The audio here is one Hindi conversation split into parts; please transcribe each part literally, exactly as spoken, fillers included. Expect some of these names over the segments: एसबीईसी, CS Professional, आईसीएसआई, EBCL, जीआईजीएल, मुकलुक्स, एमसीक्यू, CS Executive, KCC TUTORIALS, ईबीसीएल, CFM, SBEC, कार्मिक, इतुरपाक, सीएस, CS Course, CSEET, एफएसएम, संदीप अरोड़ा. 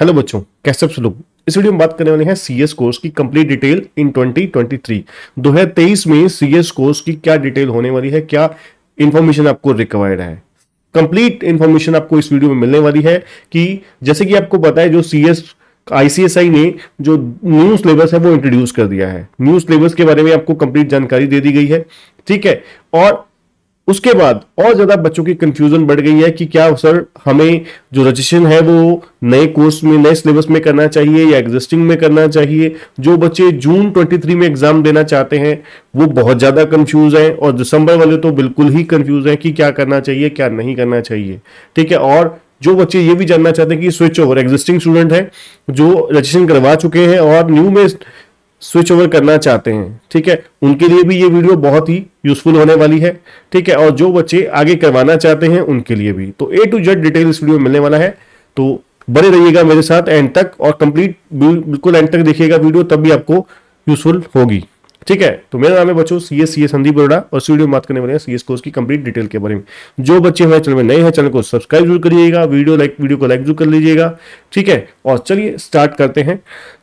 हेलो बच्चों, कैसे आप लोग। इस वीडियो में बात करने वाले हैं सीएस कोर्स की complete detail in twenty twenty three. दो हज़ार तेईस में सीएस कोर्स की क्या डिटेल होने वाली है, क्या इंफॉर्मेशन आपको रिक्वायर्ड है, कंप्लीट इंफॉर्मेशन आपको इस वीडियो में मिलने वाली है। कि जैसे कि आपको पता है, जो सीएस आईसीएसआई ने जो न्यू सिलेबस है वो इंट्रोड्यूस कर दिया है। न्यू सिलेबस के बारे में आपको कंप्लीट जानकारी दे दी गई है, ठीक है। और उसके बाद और ज्यादा बच्चों की कंफ्यूजन बढ़ गई है कि क्या सर हमें जो रजिस्ट्रेशन है वो नए कोर्स में, नए सिलेबस में करना चाहिए या एग्जिस्टिंग में करना चाहिए। जो बच्चे जून तेईस में एग्जाम देना चाहते हैं वो बहुत ज्यादा कंफ्यूज हैं, और दिसंबर वाले तो बिल्कुल ही कंफ्यूज हैं कि क्या करना चाहिए क्या नहीं करना चाहिए, ठीक है। और जो बच्चे ये भी जानना चाहते हैं कि स्विच ओवर एग्जिस्टिंग स्टूडेंट है जो रजिस्ट्रेशन करवा चुके हैं और न्यू में स्विच ओवर करना चाहते हैं, ठीक है, उनके लिए भी ये वीडियो बहुत ही यूजफुल होने वाली है, ठीक है। और जो बच्चे आगे करवाना चाहते हैं उनके लिए भी तो ए टू जेड डिटेल इस वीडियो में मिलने वाला है। तो बने रहिएगा मेरे साथ एंड तक, और कंप्लीट बिल्कुल एंड तक देखिएगा वीडियो, तब भी आपको यूजफुल होगी, ठीक है। तो मेरा नाम है बच्चों सीएस सीए संदीप अरोड़ा, और इस वीडियो में बात करने वाले हैं सीएस कोर्स की कंप्लीट डिटेल के बारे में। जो बच्चे हमारे चैनल में नए हैं, चैनल को सब्सक्राइब जरूर करिएगा, वीडियो लाइक वीडियो को लाइक जरूर कर लीजिएगा, ठीक है। और चलिए स्टार्ट करते हैं।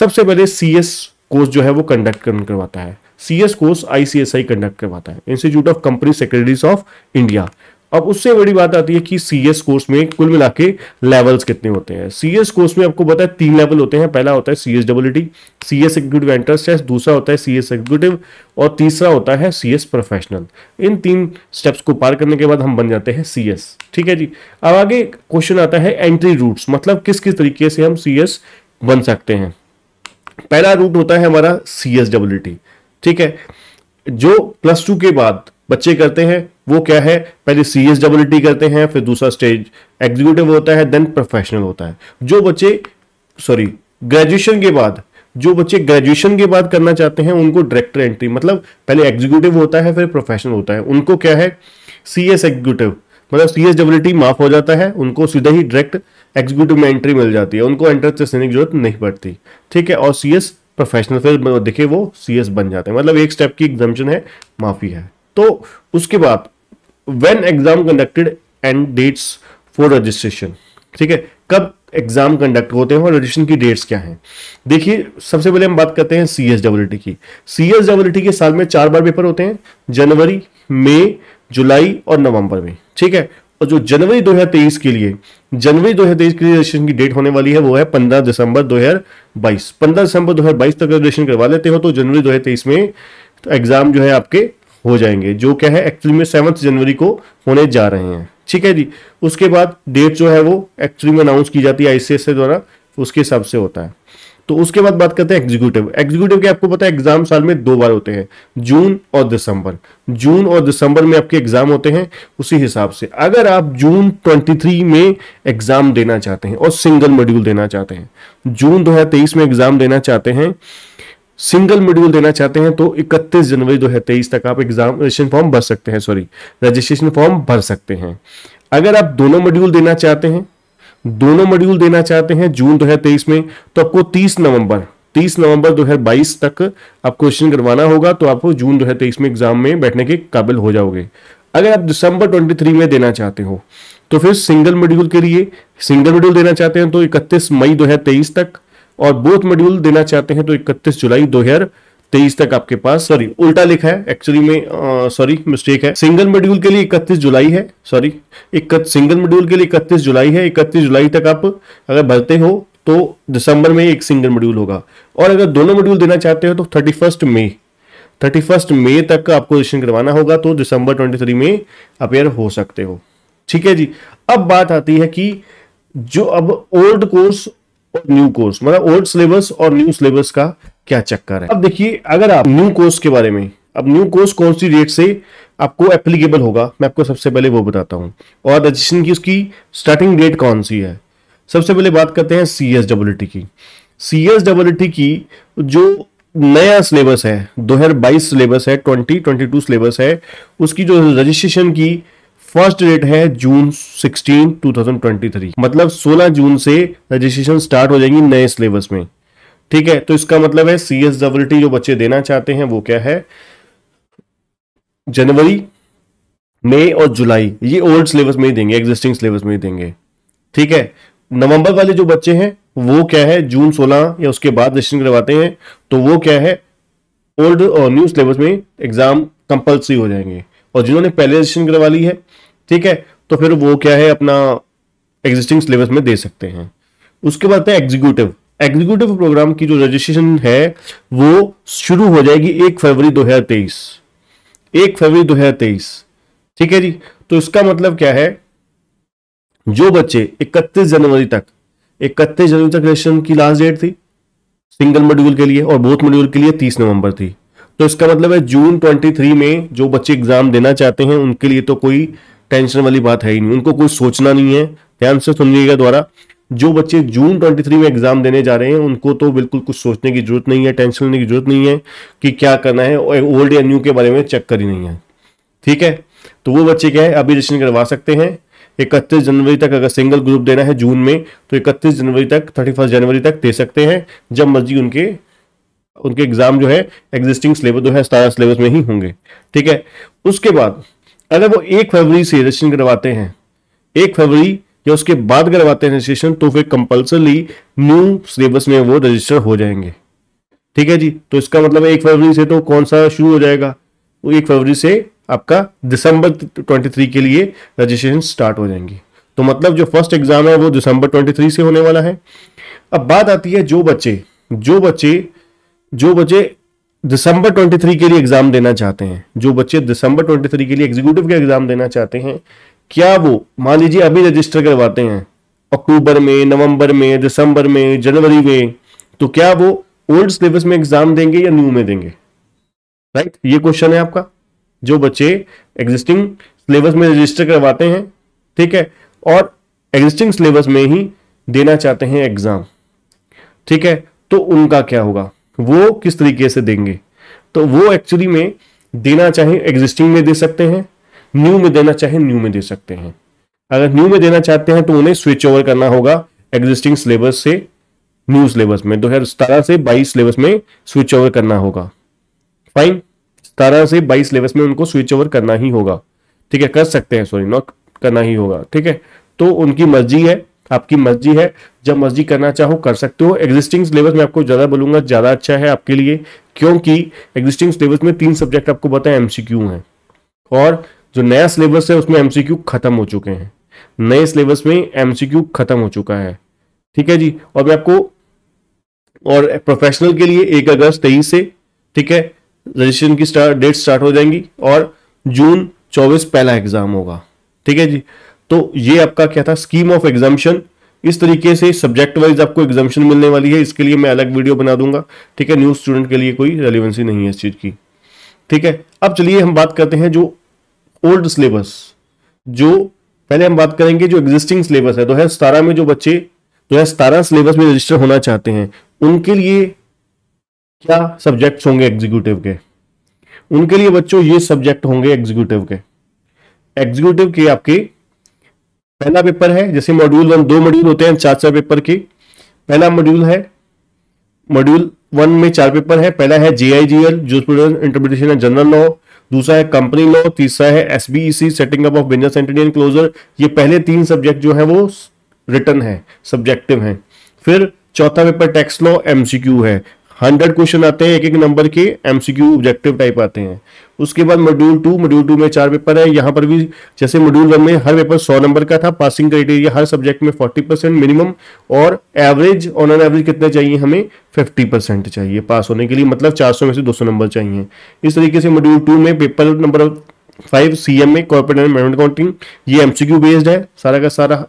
सबसे पहले सीएस कोर्स जो है वो कंडक्ट करवाता है, सीएस कोर्स आईसीएसआई कंडक्ट करवाता है, institute of company secretaries of India. अब उससे बड़ी बात आती है कि सीएस कोर्स में कुल मिला के लेवल्स कितने होते हैं। सीएस कोर्स में आपको पता है तीन लेवल होते हैं। पहला होता है सीएस double T, सीएस executive entrance test, दूसरा होता है सीएस एग्जीक्यूटिव, और तीसरा होता है सीएस प्रोफेशनल। इन तीन स्टेप्स को पार करने के बाद हम बन जाते हैं सीएस, ठीक है जी। अब आगे क्वेश्चन आता है एंट्री रूट्स, मतलब किस किस तरीके से हम सीएस बन सकते हैं। पहला रूट होता है हमारा सीएस डब्ल्यू टी, ठीक है, जो प्लस टू के बाद बच्चे करते हैं। वो क्या है, पहले सीएस डब्ल्यू टी करते हैं, फिर दूसरा स्टेज एग्जीक्यूटिव होता है, देन प्रोफेशनल होता है। जो बच्चे सॉरी ग्रेजुएशन के बाद जो बच्चे ग्रेजुएशन के बाद करना चाहते हैं उनको डायरेक्टर एंट्री, मतलब पहले एग्जीक्यूटिव होता है फिर प्रोफेशनल होता है, उनको क्या है सीएस एग्जीक्यूटिव, मतलब सीएस डब्ल्यू टी माफ हो जाता है, उनको सीधा ही डायरेक्ट एग्जीक्यूटिव में एंट्री मिल जाती है, उनको एंट्रेंस टेस्ट देने की जरूरत नहीं पड़ती, ठीक है। और सीएस प्रोफेशनल फिर देखिए वो सीएस बन जाते हैं, मतलब एक स्टेप की एग्जामिशन है, माफी है। तो उसके बाद when exam conducted and dates for registration, ठीक है, कब एग्जाम कंडक्ट होते हैं और रजिस्ट्रेशन की डेट्स क्या हैं। देखिए सबसे पहले हम बात करते हैं सीएस डब्ल्यू टी की। सीएस डब्ल्यू टी के साल में चार बार पेपर होते हैं, जनवरी, मई, जुलाई और नवंबर में, ठीक है। और जो जनवरी दो हज़ार तेईस के लिए जनवरी दो हज़ार तेईस के लिए रजिस्ट्रेशन की डेट होने वाली है वो है पंद्रह दिसंबर दो हज़ार बाईस। पंद्रह दिसंबर दो हज़ार बाईस तक रजिस्ट्रेशन करवा लेते हो तो जनवरी दो हज़ार तेईस में तो एग्जाम जो है आपके हो जाएंगे, जो क्या है एक्चुअली में सेवंथ जनवरी को होने जा रहे हैं, ठीक है जी। उसके बाद डेट जो है वो एक्चुअली में अनाउंस की जाती है आईसीएसआई द्वारा, उसके हिसाब से होता है। तो उसके बाद बात करते हैं एग्जीक्यूटिव। एग्जीक्यूटिव के आपको पता है एग्जाम साल में दो बार होते हैं, जून और दिसंबर। जून और दिसंबर में आपके एग्जाम होते हैं, उसी हिसाब से अगर आप जून तेईस में एग्जाम देना चाहते हैं और सिंगल मॉड्यूल देना चाहते हैं, जून दो हज़ार तेईस में एग्जाम देना चाहते हैं, सिंगल मॉड्यूल देना चाहते हैं, तो इकतीस जनवरी दो हज़ार तेईस तक आप एग्जाम रजिस्ट्रेशन फॉर्म भर सकते हैं, सॉरी रजिस्ट्रेशन फॉर्म भर सकते हैं। अगर आप दोनों मॉड्यूल देना चाहते हैं दोनों मॉड्यूल देना चाहते हैं जून दो हज़ार तेईस में, तो आपको तीस नवंबर दो हज़ार बाईस तक आपको रजिस्ट्रेशन करवाना होगा, तो आपको जून दो हज़ार तेईस में एग्जाम में बैठने के काबिल हो जाओगे। अगर आप दिसंबर तेईस में देना चाहते हो तो फिर सिंगल मॉड्यूल के लिए सिंगल मॉड्यूल देना चाहते हैं तो इकतीस मई दो हज़ार तेईस तक, और बोथ मॉड्यूल देना चाहते हैं तो इकतीस जुलाई दो हज़ार तेईस तक आपके पास, सॉरी उल्टा लिखा है एक्चुअली में, सॉरी मिस्टेक है, सिंगल मॉड्यूल के लिए इकतीस जुलाई है, सॉरी सिंगल मॉड्यूल के लिए इकतीस जुलाई है। इकतीस जुलाई तक आप अगर भरते हो तो दिसंबर में एक सिंगल मॉड्यूल होगा, और अगर दोनों मॉड्यूल देना चाहते हो तो इकतीस मई तक आपको रजिस्ट्रेशन करवाना होगा, तो दिसंबर तेईस में अपेयर हो सकते हो, ठीक है जी। अब बात आती है कि जो अब ओल्ड कोर्स और न्यू कोर्स, मतलब ओल्ड सिलेबस और न्यू सिलेबस का क्या चक्कर है। अब देखिए अगर आप न्यू कोर्स के बारे में, अब न्यू कोर्स कौन सी डेट से आपको एप्लीकेबल होगा मैं आपको सबसे पहले वो बताता हूं, और रजिस्ट्रेशन की उसकी स्टार्टिंग डेट कौन सी है। सबसे पहले बात करते हैं सीएस डब्ल्यू टी की। सीएस डब्ल्यू टी की जो नया सिलेबस है दो हज़ार बाईस सिलेबस है, ट्वेंटी ट्वेंटी टू सिलेबस है, उसकी जो रजिस्ट्रेशन की फर्स्ट डेट है जून सोलह दो हज़ार तेईस, मतलब सोलह जून से रजिस्ट्रेशन स्टार्ट हो जाएगी नए सिलेबस में, ठीक है। तो इसका मतलब है सीएस डब्ल्यू टी जो बच्चे देना चाहते हैं वो क्या है, जनवरी, मई और जुलाई, ये ओल्ड सिलेबस में ही देंगे, एग्जिस्टिंग सिलेबस में ही देंगे, ठीक है। नवंबर वाले जो बच्चे हैं वो क्या है, जून सोलह या उसके बाद रजिस्ट्रेशन करवाते हैं तो वो क्या है ओल्ड और न्यू सिलेबस में एग्जाम कंपल्सरी हो जाएंगे। और जिन्होंने पहले रजिस्ट्रेशन करवा ली है, ठीक है, तो फिर वो क्या है अपना एग्जिस्टिंग सिलेबस में दे सकते हैं। उसके बाद है एग्जीक्यूटिव। एग्जीक्यूटिव प्रोग्राम की जो रजिस्ट्रेशन है वो शुरू हो जाएगी एक फरवरी दो हजार तेईस, एक फरवरी दो हजार तेईस, ठीक है जी। तो इसका मतलब क्या है, जो बच्चे इकतीस जनवरी तक इकतीस जनवरी तक रजिस्ट्रेशन की लास्ट डेट थी सिंगल मॉड्यूल के लिए और बोथ मॉड्यूल के लिए तीस नवंबर थी, तो इसका मतलब है जून तेईस में जो बच्चे एग्जाम देना चाहते हैं उनके लिए तो कोई टेंशन वाली बात है ही नहीं, उनको कोई सोचना नहीं है। ध्यान से सुनिएगा द्वारा, जो बच्चे जून तेईस में एग्जाम देने जा रहे हैं उनको तो बिल्कुल कुछ सोचने की जरूरत नहीं है, टेंशन लेने की जरूरत नहीं है कि क्या करना है, ओल्ड या न्यू के बारे में चक्कर ही नहीं है, ठीक है। तो वो बच्चे क्या है अभी रजिस्ट्रेशन करवा सकते हैं। इकतीस जनवरी तक अगर सिंगल ग्रुप देना है जून में तो इकतीस जनवरी तक, थर्टी फर्स्ट जनवरी तक दे सकते हैं, जब मर्जी उनके उनके एग्जाम जो है एग्जिस्टिंग सिलेबस जो है सतारह सिलेबस में ही होंगे, ठीक है। उसके बाद अगर वो एक फरवरी से रजिस्ट्रेशन करवाते हैं, एक फरवरी या उसके बाद करवाते हैं रजिस्ट्रेशन, तो फिर कंपल्सरली न्यू सिलेबस में वो रजिस्टर हो जाएंगे, ठीक है जी। तो इसका मतलब एक फरवरी से तो कौन सा शुरू हो जाएगा, वो एक फरवरी से आपका दिसंबर तेईस के लिए रजिस्ट्रेशन स्टार्ट हो जाएंगी। तो मतलब जो फर्स्ट एग्जाम है वो दिसंबर तेईस से होने वाला है। अब बात आती है जो बच्चे जो बच्चे जो बच्चे दिसंबर तेईस के लिए एग्जाम देना चाहते हैं, जो बच्चे दिसंबर तेईस के लिए एग्जीक्यूटिव का एग्जाम देना चाहते हैं, क्या वो मान लीजिए अभी रजिस्टर करवाते हैं अक्टूबर में, नवंबर में, दिसंबर में, जनवरी में, तो क्या वो ओल्ड सिलेबस में एग्जाम देंगे या न्यू में देंगे, राइट? ये क्वेश्चन है आपका। जो बच्चे एग्जिस्टिंग सिलेबस में रजिस्टर करवाते हैं, ठीक है, और एग्जिस्टिंग सिलेबस में ही देना चाहते हैं एग्जाम, ठीक है, तो उनका क्या होगा, वो किस तरीके से देंगे? तो वो एक्चुअली में देना चाहे एग्जिस्टिंग में दे सकते हैं, न्यू में देना चाहे न्यू में दे सकते हैं। अगर न्यू में देना चाहते हैं तो उन्हें स्विच ओवर करना होगा एग्जिस्टिंग सिलेबस से न्यू सिलेबस में, दो हजार सतारह से बाईस सिलेबस में स्विच ओवर करना होगा। फाइन, सतारह से बाईस सिलेबस में उनको स्विच ओवर करना ही होगा, ठीक है, कर सकते हैं, सॉरी नॉट करना ही होगा, ठीक है। तो उनकी मर्जी है, आपकी मर्जी है, जब मर्जी करना चाहो कर सकते हो। एग्जिस्टिंग सिलेबस में आपको ज्यादा बोलूंगा ज्यादा अच्छा है आपके लिए, क्योंकि एग्जिस्टिंग सिलेबस में तीन सब्जेक्ट आपको पता है एमसीक्यू हैं, और जो नया सिलेबस है उसमें एमसीक्यू खत्म हो चुके हैं, नए सिलेबस में एमसीक्यू खत्म हो चुका है, ठीक है जी। और मैं आपको और प्रोफेशनल के लिए एक अगस्त तेईस से, ठीक है, रजिस्ट्रेशन की स्टार्ट डेट स्टार्ट हो जाएंगी और जून चौबीस पहला एग्जाम होगा, ठीक है जी। तो ये आपका क्या था, स्कीम ऑफ एग्जाम्शन। इस तरीके से सब्जेक्ट वाइज आपको एग्जाम्शन मिलने वाली है, इसके लिए मैं अलग वीडियो बना दूंगा, ठीक है, न्यू स्टूडेंट के लिए कोई रेलिवेंसी नहीं है इस चीज की, ठीक है। अब चलिए हम बात करते हैं जो ओल्ड सिलेबस, जो पहले हम बात करेंगे जो एग्जिस्टिंग सिलेबस है दो हजार सतारह में, जो बच्चे दो हजार सतारह सिलेबस में रजिस्टर होना चाहते हैं उनके लिए क्या सब्जेक्ट्स होंगे एग्जीक्यूटिव के। उनके लिए बच्चों ये सब्जेक्ट होंगे एग्जीक्यूटिव के। एग्जीक्यूटिव के आपके पहला पेपर है, जैसे मॉड्यूल वन दो मॉड्यूल होते हैं चार चार पेपर के, पहला मॉड्यूल है, मॉड्यूल वन में चार पेपर है। पहला है जीआईजीएल, jurisprudence interpretation and general law, दूसरा है कंपनी लॉ, तीसरा है एसबीईसी setting up of business entity and closure. ये पहले तीन सब्जेक्ट जो है वो रिटन है, सब्जेक्टिव है। फिर चौथा पेपर टैक्स लॉ एमसीक्यू है, हंड्रेड क्वेश्चन आते हैं एक एक नंबर के, एमसीक्यू ऑब्जेक्टिव टाइप आते हैं। उसके बाद मॉड्यूल टू, मॉड्यूल टू में चार पेपर है, यहाँ पर भी जैसे मॉड्यूल वन में हर पेपर सौ नंबर का था, पासिंग क्राइटेरिया हर सब्जेक्ट में फोर्टी परसेंट मिनिमम, और एवरेज ऑन एन एवरेज कितने चाहिए हमें, फिफ्टी परसेंट चाहिए पास होने के लिए, मतलब चार सौ में से दो सौ नंबर चाहिए। इस तरीके से मॉड्यूल टू में paper number five CMA corporate and management accounting, ये एमसीक्यू बेस्ड है सारा का सारा।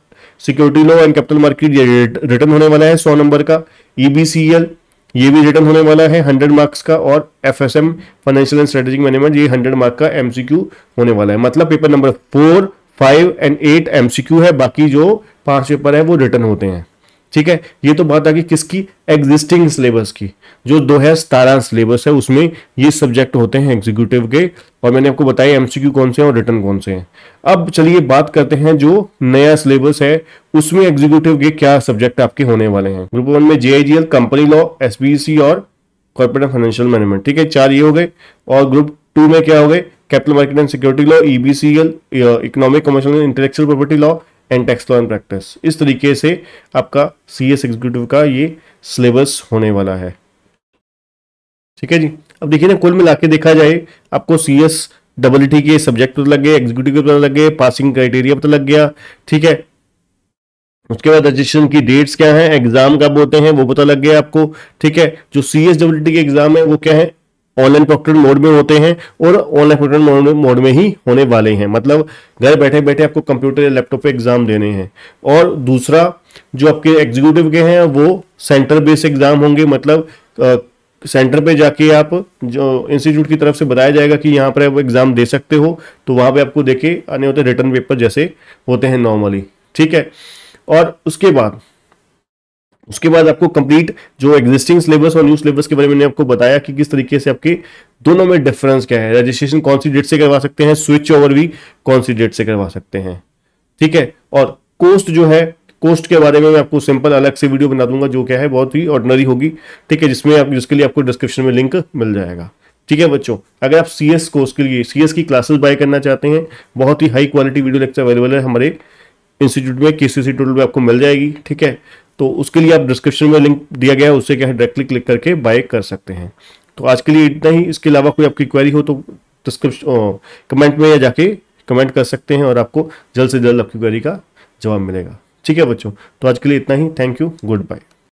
Security law and capital market ये रिटर्न होने वाला है सौ नंबर का। ईबीसीएल ये भी रिटर्न होने वाला है हंड्रेड मार्क्स का, और एफएसएम financial and strategic management ये हंड्रेड मार्क का एमसीक्यू होने वाला है। मतलब paper number four five and eight एमसीक्यू है, बाकी जो पांच पेपर है वो रिटर्न होते हैं, ठीक है। ये तो बात आ गई किसकी, एग्जिस्टिंग सिलेबस की, जो दो हजार सतारह सिलेबस है उसमें ये सब्जेक्ट होते हैं एग्जीक्यूटिव के, और मैंने आपको बताया एमसीक्यू कौन से हैं और रिटर्न कौन से हैं। अब चलिए बात करते हैं जो नया सिलेबस है उसमें एग्जीक्यूटिव के क्या सब्जेक्ट आपके होने वाले हैं। ग्रुप वन में जीआईजीएल, कंपनी लॉ, एसबीसी और कॉर्पोरेट फाइनेंशियल मैनेजमेंट, ठीक है, चार ये हो गए। और ग्रुप टू में क्या हो गए, capital market and security law, ईबीसीएल, economic commercial intellectual property law, and tax law and practice. इस तरीके से आपका सी एस एग्जीक्यूटिव का ये सिलेबस होने वाला है। ठीक है जी। अब देखिए ना, कुल मिला के देखा जाए आपको C S double E T के सब्जेक्ट पता लग गए, एग्जीक्यूटिव पता लग गए, पासिंग क्राइटेरिया पता लग गया। ठीक है, उसके बाद रजिस्ट्रेशन की डेट्स क्या हैं, एग्जाम कब होते हैं वो पता लग गया आपको। ठीक है, जो C S double E T के एग्जाम है वो क्या है, ऑनलाइन प्रॉक्टेड मोड में होते हैं और ऑनलाइन प्रॉक्टेड मोड में ही होने वाले हैं। मतलब घर बैठे बैठे आपको कंप्यूटर या लैपटॉप पे एग्जाम देने हैं। और दूसरा जो आपके एग्जीक्यूटिव के हैं वो सेंटर बेस्ड एग्जाम होंगे। मतलब आ, सेंटर पे जाके आप जो इंस्टीट्यूट की तरफ से बताया जाएगा कि यहाँ पर आप एग्जाम दे सकते हो, तो वहाँ पे आपको देके आने होते रिटर्न पेपर जैसे होते हैं नॉर्मली। ठीक है, और उसके बाद उसके बाद आपको कंप्लीट जो एग्जिस्टिंग सिलेबस और न्यू सिलेबस के बारे में मैंने आपको बताया कि किस तरीके से आपके दोनों में डिफरेंस क्या है। रजिस्ट्रेशन कौन सी डेट से करवा सकते हैं, स्विच ओवर भी कौन सी डेट से करवा सकते हैं। ठीक है, और कोस्ट जो है, कोस्ट के बारे में मैं आपको सिंपल अलग से वीडियो बना दूंगा जो क्या है बहुत ही ऑर्डिनरी होगी। ठीक है, जिसमें आप जिसके लिए आपको डिस्क्रिप्शन में लिंक मिल जाएगा। ठीक है बच्चों, अगर आप सी एस कोर्स के लिए सी एस की क्लासेस बाय करना चाहते हैं, बहुत ही high quality video lecture available है हमारे इंस्टीट्यूट में, के सी सी टूटोरियल में आपको मिल जाएगी। ठीक है, तो उसके लिए आप डिस्क्रिप्शन में लिंक दिया गया है, उससे क्या है डायरेक्टली क्लिक करके बाय कर सकते हैं। तो आज के लिए इतना ही। इसके अलावा कोई आपकी क्वेरी हो तो डिस्क्रिप्शन कमेंट में या जाके कमेंट कर सकते हैं और आपको जल्द से जल्द आपकी क्वेरी का जवाब मिलेगा। ठीक है बच्चों, तो आज के लिए इतना ही। Thank you, good bye.